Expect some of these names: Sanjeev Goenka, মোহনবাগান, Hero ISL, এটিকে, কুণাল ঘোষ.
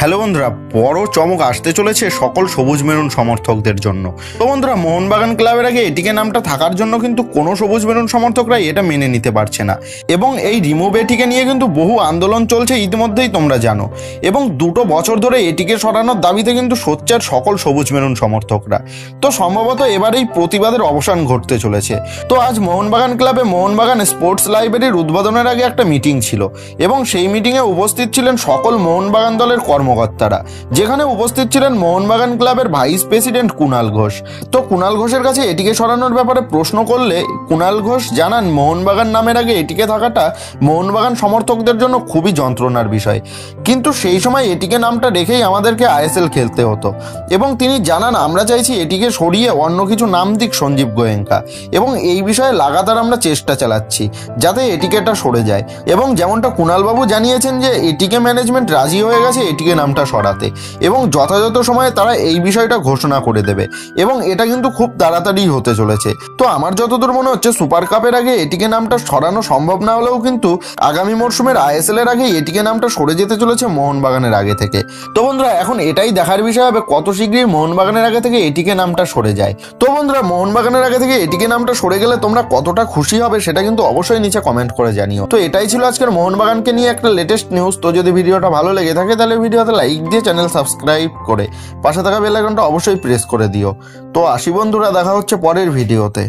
Hello বন্ধুরা, বড় চমক আসতে চলেছে সকল সবুজ মেরুন সমর্থকদের জন্য। তো বন্ধুরা, মোহনবাগান ক্লাবের আগে এটিকে নামটা থাকার জন্য কিন্তু কোনো সবুজ মেরুন সমর্থকরাই এটা মেনে নিতে পারছে না, এবং এই রিমুভ এটিকে নিয়ে কিন্তু বহু আন্দোলন চলছে ইতিমধ্যেই, তোমরা জানো। এবং 2 বছর ধরে এটিকে সরানোর দাবিতে কিন্তু সোচ্চার সকল সবুজ মেরুন সমর্থকরা। তো সম্ভবত এবার এই প্রতিবাদের অবসান ঘটতে চলেছে। তো আজ মোহনবাগান ক্লাবে মোহনবাগান স্পোর্টস লাইব্রেরির উদ্বোধনের আগে একটা মিটিং ছিল, এবং সেই মিটিংয়ে উপস্থিত ছিলেন সকল মোহনবাগান দলের কর্মকর্তারা, যেখানে উপস্থিত ছিলেন মোহনবাগান ক্লাবের ভাইস প্রেসিডেন্ট কুণাল ঘোষ। তো কুণাল ঘোষের কাছে এটিকে সরানোর ব্যাপারে প্রশ্ন করলে কুণাল ঘোষ জানান, মোহনবাগান নামের আগে এটিকে থাকাটা মোহনবাগান সমর্থকদের জন্য খুবই যন্ত্রণার বিষয়, কিন্তু সেই সময় এটিকে নামটা রেখেই আমাদেরকে ISL খেলতে হতো। এবং তিনি জানান, আমরা চাইছি এটিকে সরিয়ে অন্য কিছু নাম দিক সঞ্জীব গোয়েঙ্কা, এবং এই বিষয়ে লাগাতার আমরা চেষ্টা চালাচ্ছি যাতে এটিকে এটা সরে যায়। এবং যেমনটা কুণালবাবু জানিয়েছেন যে এটিকে ম্যানেজমেন্ট রাজি হয়ে গেছে এটিকে নামটা সরাতে, এবং যথাযথ সময়ে তারা এই বিষয়টা ঘোষণা করে দেবে, এবং এটা কিন্তু খুব তাড়াতাড়ি হতে চলেছে। তো আমার যতদূর মনে হচ্ছে সুপার কাপের আগে এটিকে নামটা সরানো সম্ভব না হলেও কিন্তু আগামী মরশুমের ISL এর আগে এটিকে নামটা সরে যেতে চলেছে মোহনবাগানের আগে থেকে। তো বন্ধুরা, এখন এটাই দেখার বিষয় হবে কত শীঘ্রই মোহনবাগানের আগে থেকে এটিকে নামটা সরে যায়। তো বন্ধুরা, মোহনবাগানের আগে থেকে এটিকে নামটা সরে গেলে তোমরা কতটা খুশি হবে সেটা কিন্তু অবশ্যই নিচে কমেন্ট করে জানিও। তো এটাই ছিল আজকের মোহনবাগানকে নিয়ে একটা লেটেস্ট নিউজ। তো যদি ভিডিওটা ভালো লেগে থাকে তাহলে ভিডিওতে লাইক দিয়ে চ্যানেল সাবস্ক্রাইব করে পাশে থাকা বেল আইকনটা অবশ্যই প্রেস করে দিও। তো আসি বন্ধুরা, দেখা হচ্ছে পরের ভিডিওতে।